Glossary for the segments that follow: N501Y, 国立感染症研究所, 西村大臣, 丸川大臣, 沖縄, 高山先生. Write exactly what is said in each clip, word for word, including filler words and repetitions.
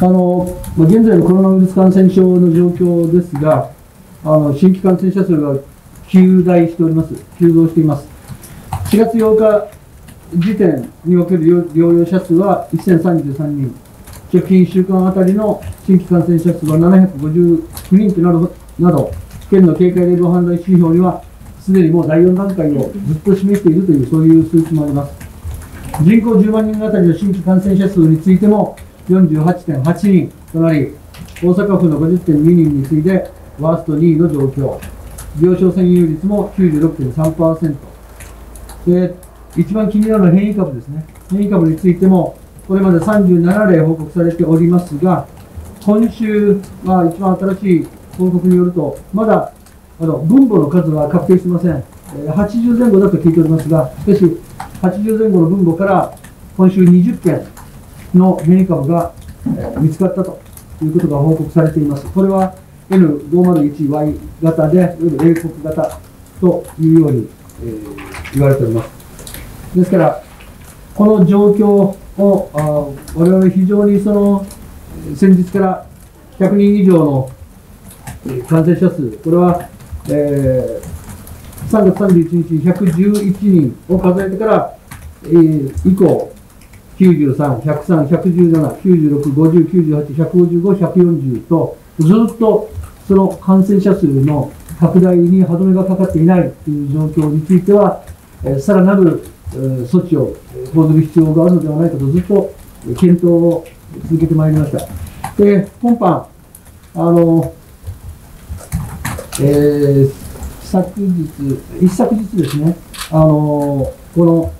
あの現在のコロナウイルス感染症の状況ですが、あの新規感染者数が急大しております、急増しています。しがつようか時点における療養者数はせんさんじゅうさんにん、直近いっしゅうかんあたりの新規感染者数はななひゃくごじゅうきゅうにんとなるなど、県の警戒レベル判断指標には、すでにもうだいよんだんかいをずっと示しているという、そういう数値もあります。人口じゅうまんにんあたりの新規感染者数についても、よんじゅうはちてんはちにんとなり、大阪府の ごじゅってんににんに次いでワーストにいの状況、病床占有率も きゅうじゅうろくてんさんパーセント で、一番気になるのは変異株ですね。変異株についても、これまでさんじゅうななれい報告されておりますが、今週は一番新しい報告によると、まだあの分母の数は確定していません。はちじゅうぜんごだと聞いておりますが、しかし、はちじゅうぜんごの分母から今週にじゅっけん、の変異株が見つかったということが報告されています。これは エヌごーまるいちワイ 型で、英国型というように、えー、言われております。ですから、この状況をあ我々非常にその先日からひゃくにんいじょうの感染者数、これは、えー、さんがつさんじゅういちにちひゃくじゅういちにんを数えてから、えー、以降、きゅうじゅうさん、ひゃくさん、ひゃくじゅうなな、きゅうじゅうろく、ごじゅう、きゅうじゅうはち、ひゃくごじゅうご、ひゃくよんじゅうと、ずっとその感染者数の拡大に歯止めがかかっていないという状況については、さらなる措置を講ずる必要があるのではないかと、ずっと検討を続けてまいりました。で、今般、あの、えー、昨日、一昨日ですね、あの、この、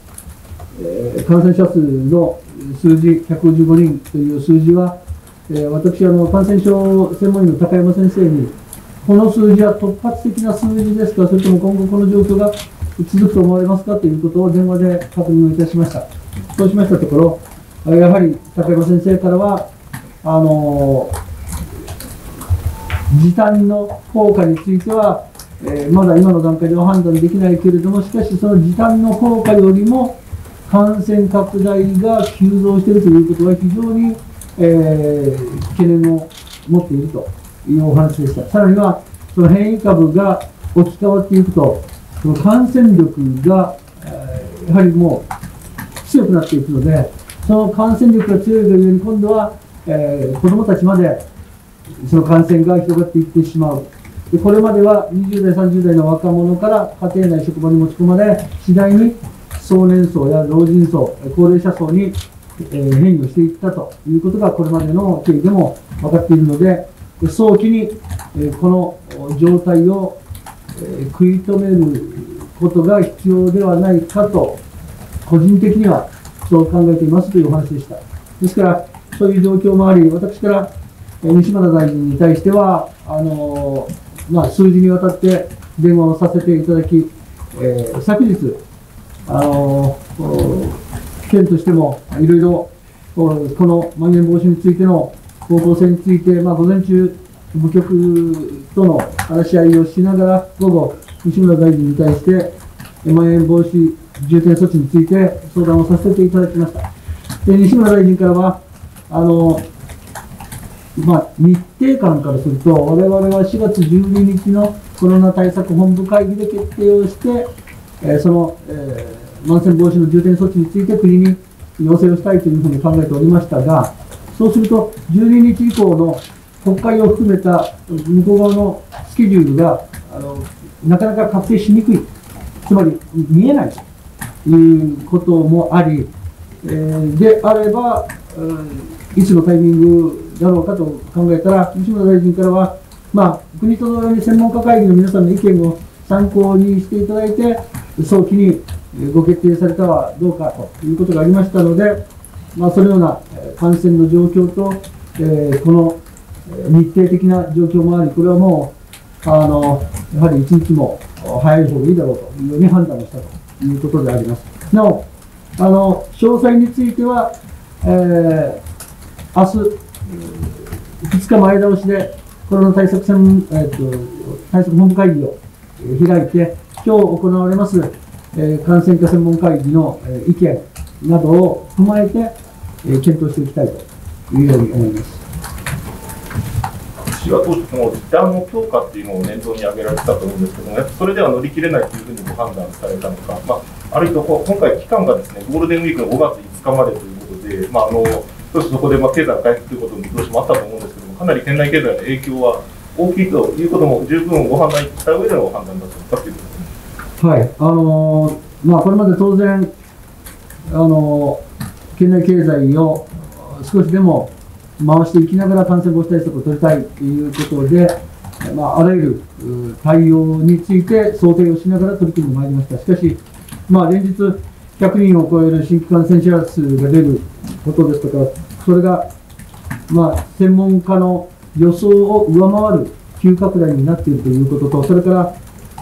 感染者数の数字ひゃくごじゅうごにんという数字は、私あの感染症専門医の高山先生に、この数字は突発的な数字ですか、それとも今後この状況が続くと思われますかということを電話で確認をいたしました。そうしましたところ、やはり高山先生からは、あの時短の効果については、まだ今の段階では判断できないけれども、しかしその時短の効果よりも、感染拡大が急増しているということは非常に、えー、懸念を持っているというお話でした。さらには、その変異株が置き換わっていくと、その感染力が、えー、やはりもう強くなっていくので、その感染力が強いがゆえに、今度は、えー、子どもたちまでその感染が広がっていってしまう。で、これまではにじゅうだい、さんじゅうだいの若者から家庭内、職場に持ち込まれ、次第に少年層や老人層、高齢者層に変異をしていったということがこれまでの経緯でも分かっているので、早期にこの状態を食い止めることが必要ではないかと、個人的にはそう考えていますというお話でした。ですから、そういう状況もあり、私から西村大臣に対しては、あのまあ、数字にわたって電話をさせていただき、えー、昨日、あの県としてもいろいろこのまん延防止についての方向性について、まあ、午前中、部局との話し合いをしながら、午後、西村大臣に対して、まん延防止重点措置について相談をさせていただきました。で、西村大臣からは、あのまあ、日程間からすると、我々はしがつじゅうににちのコロナ対策本部会議で決定をして、その、えー、感染防止の重点措置について国に要請をしたいというふうに考えておりましたが、そうすると、じゅうににち以降の国会を含めた向こう側のスケジュールがあのなかなか確定しにくい、つまり見えないということもあり、えー、であれば、うん、いつのタイミングだろうかと考えたら、西村大臣からは、まあ、国と同様に専門家会議の皆さんの意見を参考にしていただいて、早期にご決定されたはどうかということがありましたので、まあ、そのような感染の状況と、えー、この日程的な状況もあり、これはもう、あのやはり一日も早い方がいいだろうというように判断をしたということであります。なお、あの詳細については、えー、明日ふつかまえ倒しで、コロナ対策専、えー、と対策本部会議を開いて、今日行われます、えー、感染科専門会議の、えー、意見などを踏まえて、えー、検討していきたいというように思います。市は当時、時短の強化っていうのを念頭に挙げられてたと思うんですけども、やっぱそれでは乗り切れないというふうにご判断されたのか、まあ、あるいは今回、期間がですねゴールデンウィークのごがついつかまでということで、まあ、あのそこでまあ経済が回復ということの見通しもあったと思うんですけども、かなり県内経済の影響は大きいということも十分ご判断した上での判断だったということですね。はい、あのまあ、これまで当然あの県内経済を少しでも回していきながら感染防止対策を取りたいということで、まあ、あらゆる対応について想定をしながら取り組んでまいりました。しかし、まあ、連日ひゃくにんを超える新規感染者数が出ることですとか、それが、まあ、専門家の予想を上回る急拡大になっているということと、それから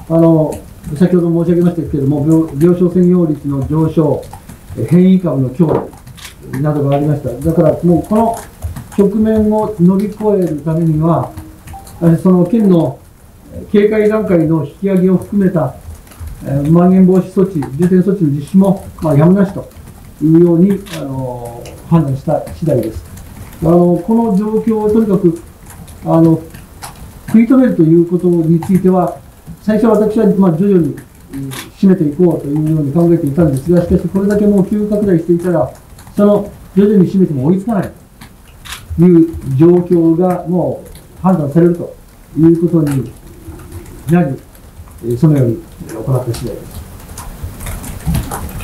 あの先ほど申し上げましたけれども、病床専用率の上昇、変異株の脅威などがありました。だからもうこの局面を乗り越えるためには、その県の警戒段階の引き上げを含めた、まん延防止措置、重点措置の実施も、まあ、やむなしというようにあの判断した次第です。あのこの状況をとにかくあの食い止めるということについては、最初は私はまあ徐々に締めていこうというように考えていたんですが、しかし、これだけもう急拡大していたら、その徐々に締めても追いつかないという状況がもう判断されるということになり、そのように行った次第です。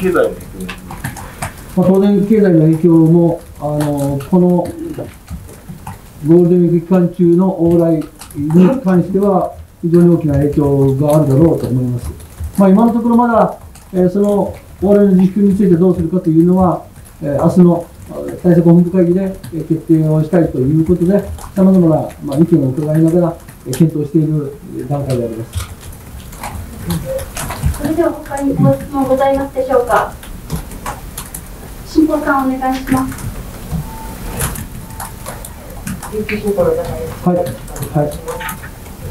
経済の影響、まあ、当然、経済の影響もあのこのゴールデンウィーク期間中の往来に関しては、非常に大きな影響があるだろうと思います。まあ、今のところまだ、えー、その往来の自粛についてどうするかというのは、えー、明日の対策本部会議で決定をしたいということで、さまざまな、まあ、意見を伺いながら、えー、検討している段階であります。それでは他にご質問ございますでしょうか。新保さん、お願いします。はい。はい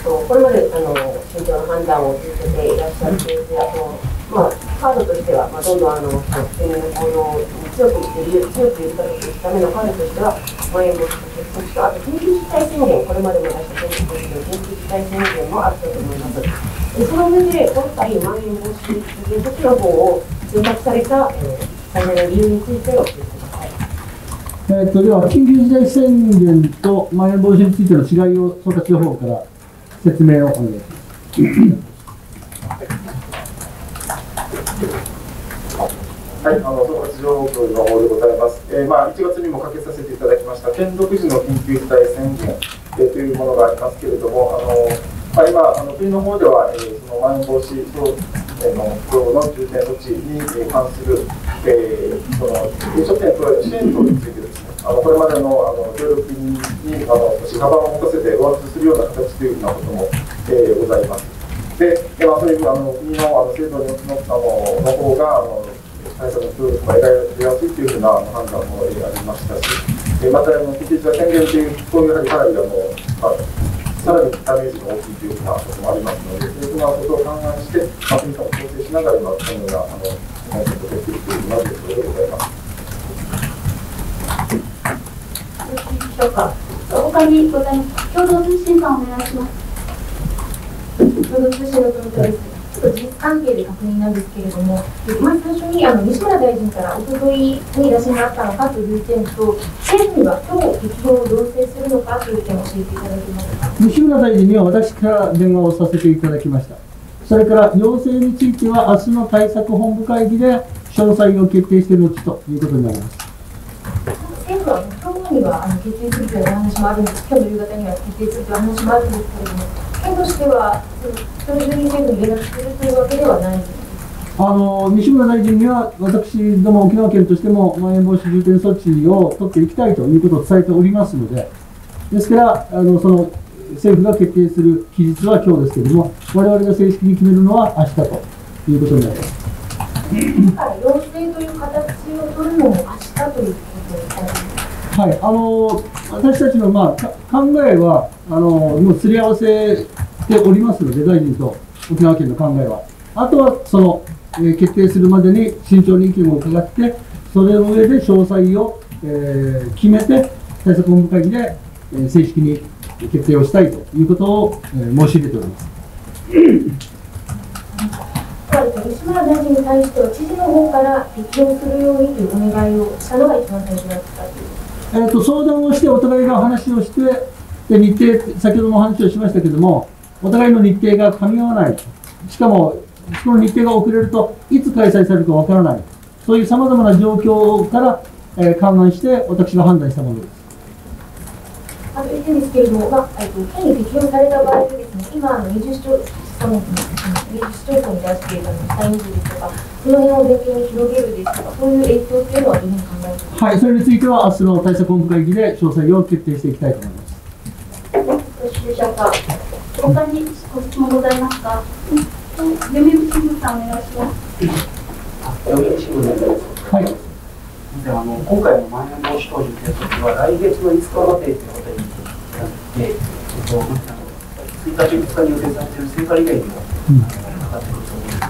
これまであの慎重な判断を続けていらっしゃっているあと、まあ、カードとしては、まあ、どんどんあの県民の行動に強く強く呼びかけていくためのカードとしては、まん延防止措置と、あと緊急事態宣言、これまでも出した全国の緊急事態宣言もあったと思います。でその上で、今回、まん延防止措置の方を選択された、えー、最大の理由についてお聞きください。えっと、では、緊急事態宣言とまん延防止についての違いを総括の方から。説明をお願いします。はい、あの総括情報の方でございます。えー、まあいちがつにもかけさせていただきました県独自の緊急事態宣言、えー、というものがありますけれども、あのまあ今あの国の方では、えー、そのまん延防止等、えー、の等の重点措置に関する、えー、その飲食店等への支援等についてですね。あのこれまでの協力金にあの少し幅を持たせて上乗せするような形というようなことも、えー、ございます。で、まあ、そういうあの国のあの制度のあのの方があの対策の協力が得られやすいというふうな判断もありましたし、えー、また緊急事態宣言というとやはりかなりあの、まあ、さらにダメージが大きいというふうなこともありますので、そういうふうなことを勘案して、まあ、国とも調整しながら今このようなあの対策を取っているというような状況でございます。他にございます。共同通信さんお願いします。共同通信の担当です。ちょっと事実関係で確認なんですけれども、まず最初にあの西村大臣からおとといに打診があったのかという点と、政府は今日適用を要請するのかという点を教えていただけますか。西村大臣には私から電話をさせていただきました。それから要請については明日の対策本部会議で詳細を決定しているうちということになります。政府は今日には決定するという話もあるんです、今日の夕方には決定するという話もあるんですけれども、県としては、それぞれに政府に連絡するというわけではないんですか。あの西村大臣には、私ども沖縄県としても、まん延防止重点措置を取っていきたいということを伝えておりますので、ですから、あのその政府が決定する期日は今日ですけれども、我々が正式に決めるのは明日ということになります。今回、要請という形を取るのも明日ということですかね。はい、あの私たちの、まあ、考えはあのもうすり合わせておりますので、大臣と沖縄県の考えは、あとはその、えー、決定するまでに慎重に意見を伺って、それの上で詳細を、えー、決めて、対策本部会議で正式に決定をしたいということを申し入れております。西村大臣に対しては、知事の方から適用するようにというお願いをしたのが一番最初だったという、えー、と相談をして、お互いがお話をして、で日程、先ほどもお話をしましたけれども、お互いの日程がかみ合わない、しかも、その日程が遅れると、いつ開催されるかわからない、そういうさまざまな状況から、えー、勘案して、私が判断したものです。あと、いつですけれども、まあ、県に適用された場合ですね、今、にじゅう市町村に出している下人数ですとか、その辺を全体に広げるですとか、そういう影響というのはどういうふうに考えますか。はい、それについては、明日の対策本部会議で詳細を決定していきたいと思います。よろしいでしょうか。他にご質問ございますか。読売新聞さん、お願いします。読売新聞さん、はい。であの今回のまん延防止等重点措置は来月のいつかまでということになって、えっと、いつか、みっかに予定されている成果以外にもかかってくると思うんですけど、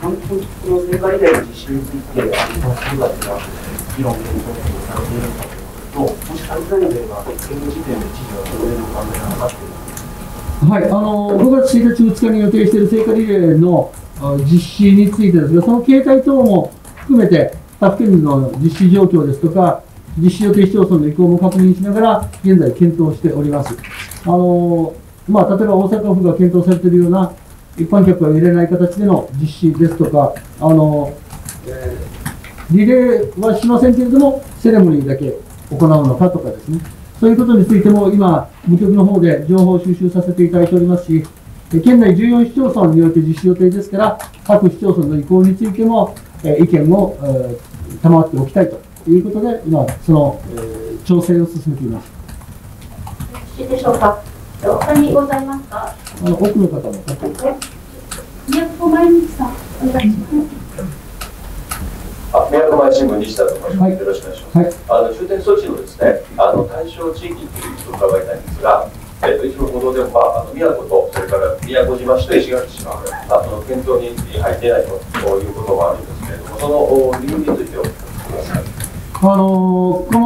観光局の成果以外の実施について、さんがつが議論、検討されているのかということと、もしされていないのであれば、現の時点で知事はどのような考えがなかったのか。はい、あのごがつついたち、ふつかに予定している聖火リレーの実施についてですが、その形態等も含めて、各県の実施状況ですとか、実施予定市町村の意向も確認しながら、現在、検討しております。あのまあ、例えば大阪府が検討されているような、一般客が入れない形での実施ですとか、あのリレーはしませんけれども、セレモニーだけ行うのかとかですね、そういうことについても、今、部局の方で情報収集させていただいておりますし、県内じゅうよん市町村において実施予定ですから、各市町村の意向についても、意見を賜っておきたいということで、今、その調整を進めています。いいでしょうか。他にございますか。あの奥の方も。宮古毎日さん、お願いします。あ、宮古毎新聞西田と申します。よろしくお願いします。あの重点措置のですね、あの対象地域ということを伺いたいんですが、えっと一部報道でもまああの宮古とそれから宮古島市と石垣市のあの検討に入っていないということもあるんです。その理由についてはあのこの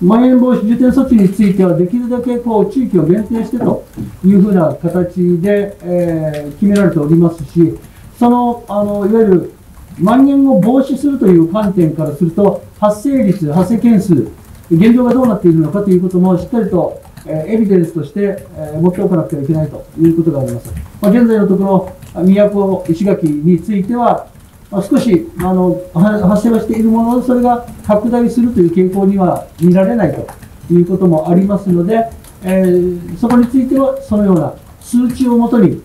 まん延防止重点措置については、できるだけこう地域を限定してというふうな形で、えー、決められておりますし、そのあのいわゆるまん延を防止するという観点からすると、発生率、発生件数、現状がどうなっているのかということもしっかりと、えー、エビデンスとして、えー、持っておかなくてはいけないということがあります。まあ、現在のところ、宮古、石垣については少しあの発生はしているものの、それが拡大するという傾向には見られないということもありますので、えー、そこについてはそのような数値をもとに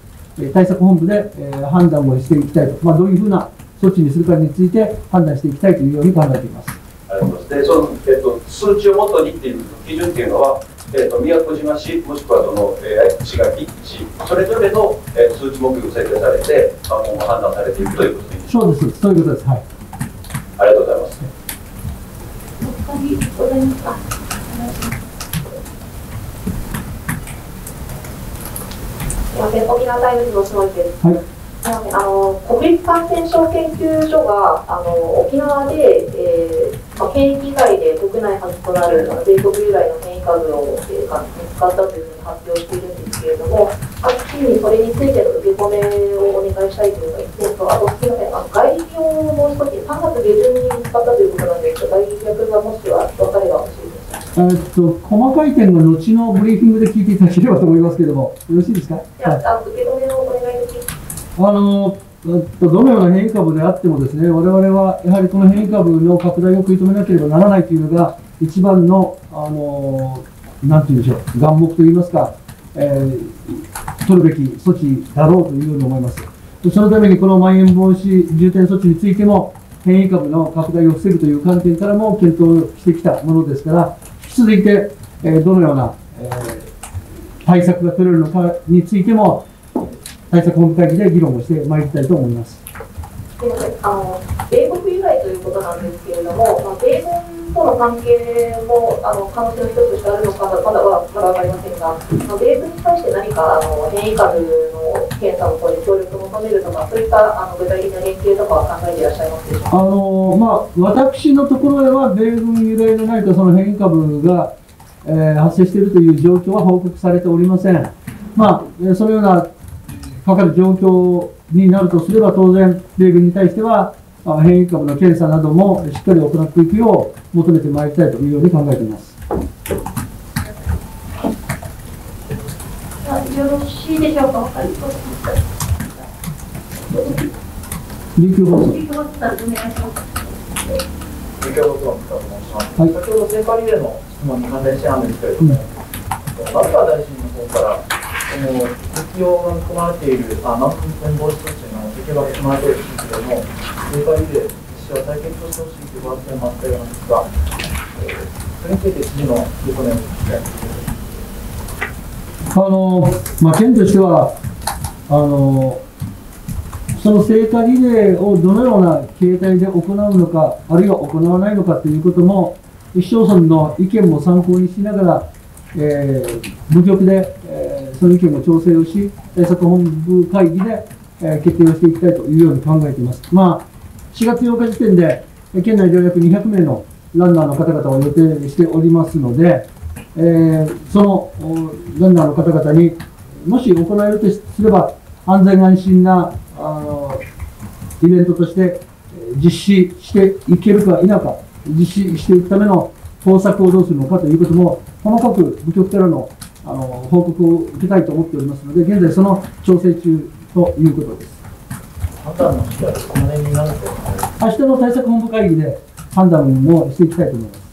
対策本部で、えー、判断をしていきたいと、まあ、どういうふうな措置にするかについて判断していきたいというように考えています。ありがとうございます。で、その、えっと、数値をもとにっていう基準っていうのは、えー、と宮古島市、もしくはその、えー、石垣市、それぞれの、えー、数値目標を設定されて、あの判断されていくということです。そうです、そういうことです。はい。ありがとうございます。他にございますか。すみません、沖縄タイムズの下井です。はい。あの国立感染症研究所があの沖縄で、えーまあ、変異以外で国内初となる全国由来の変異株を、えー、が見つかったというふうに発表しているんですけれども、市にそれについての受け止めをお願いしたいというのが、あとすみません、概要をもう少し、さんがつげじゅんに見つかったということなんですけど、概略がもしは分かれば欲しいです。えっと細かい点が後のブリーフィングで聞いていただければと思いますけれども、よろしいですか。じゃあ、受け止めをお願いできます。あのどのような変異株であってもですね、我々はやはりこの変異株の拡大を食い止めなければならないというのが一番の、あのなんていうんでしょう、眼目といいますか、えー、取るべき措置だろうというように思います。そのためにこのまん延防止重点措置についても、変異株の拡大を防ぐという観点からも検討してきたものですから、引き続いて、えー、どのような、えー、対策が取れるのかについても対策本部会議で議論をしてまいりたいと思います。あの米国由来ということなんですけれども、まあ、米軍との関係もあの可能性の一つとしてあるのか、まだはまだ分かりませんが、まあ、米軍に対して何かあの変異株の検査の方で協力を求めるとか、そういったあの具体的な連携とかは考えていらっしゃいますでしょうか。あの、まあ、私のところでは、米軍由来の何かその変異株がえー、発生しているという状況は報告されておりません。まあ、そのようなかかる状況になるとすれば、当然、米軍に対しては、変異株の検査などもしっかり行っていくよう求めてまいりたいというように考えています。よろしいでしょうか。琉球放送。琉球放送さん、お願いします。琉球放送さん、お願いします。はい、先ほど聖火リレーの質問に関連してあるんですけれども、丸川大臣の方から、この適用が含まれている、あ、まん延防止措置の適用が含まれているんですけれども、聖火リレー実施は対決としてほしいというご発言もあったようなんですが、それについて知事のご答弁をお聞きしたい。あのまあ、県としてはあの、その聖火リレーをどのような形態で行うのか、あるいは行わないのかということも、市町村の意見も参考にしながら、えー、部局で、えー、その意見も調整をし、対策本部会議で、えー、決定をしていきたいというように考えています。まあ、しがつようか時点で、県内では約にひゃくめいのランナーの方々を予定しておりますので、えー、そのランナーの方々にもし行えるとすれば安全安心なあのイベントとして実施していけるか否か、実施していくための方策をどうするのかということも細かく部局からの、あの報告を受けたいと思っておりますので、現在その調整中ということです。判断の日はこの辺になると、明日の対策本部会議で判断をしていきたいと思います。